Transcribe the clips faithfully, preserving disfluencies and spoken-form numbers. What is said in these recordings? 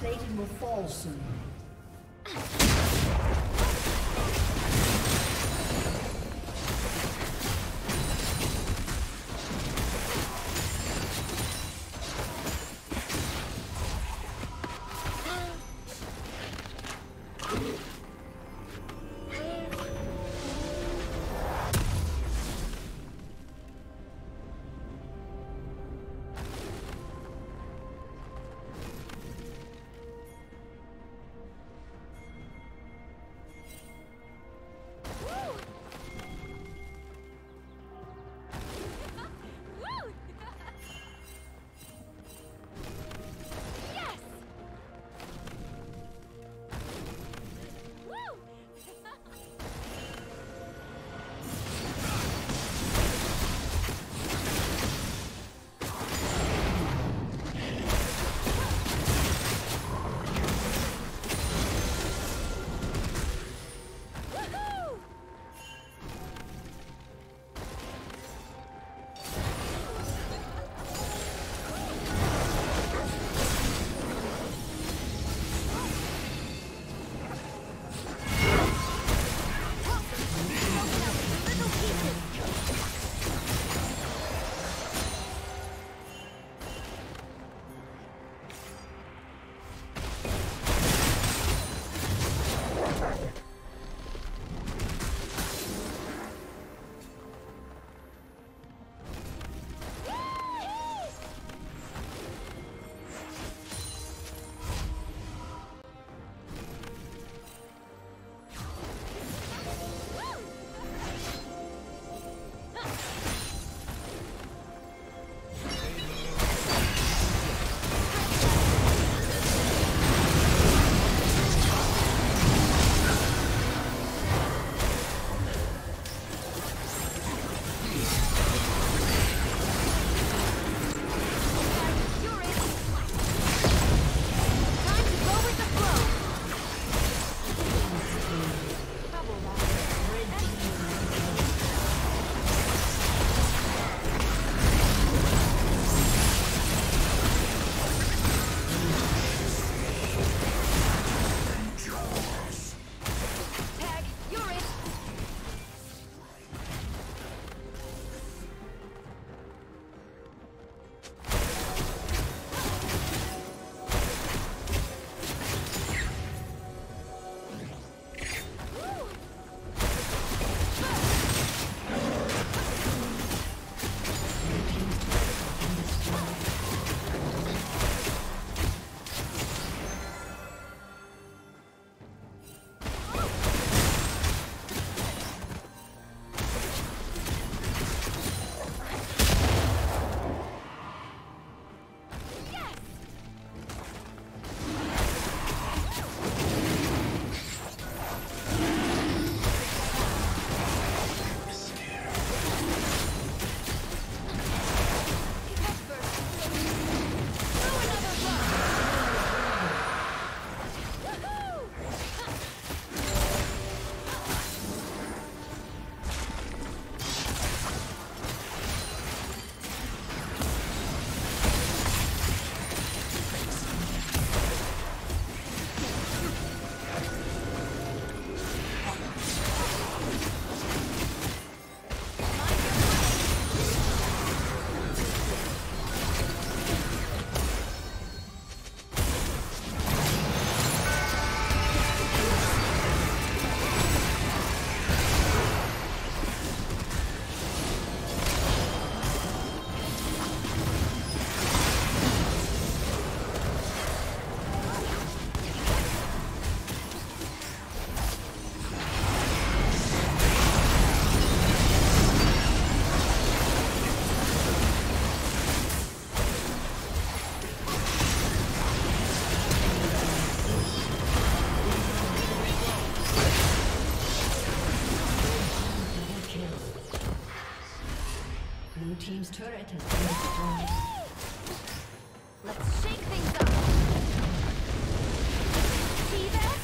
plating will fall soon. Team's turret has been destroyed. Let's shake things up. See that?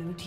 Blue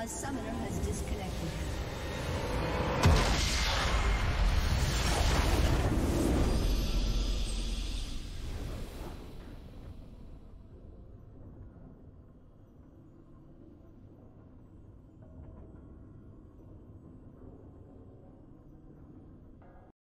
A summoner has disconnected.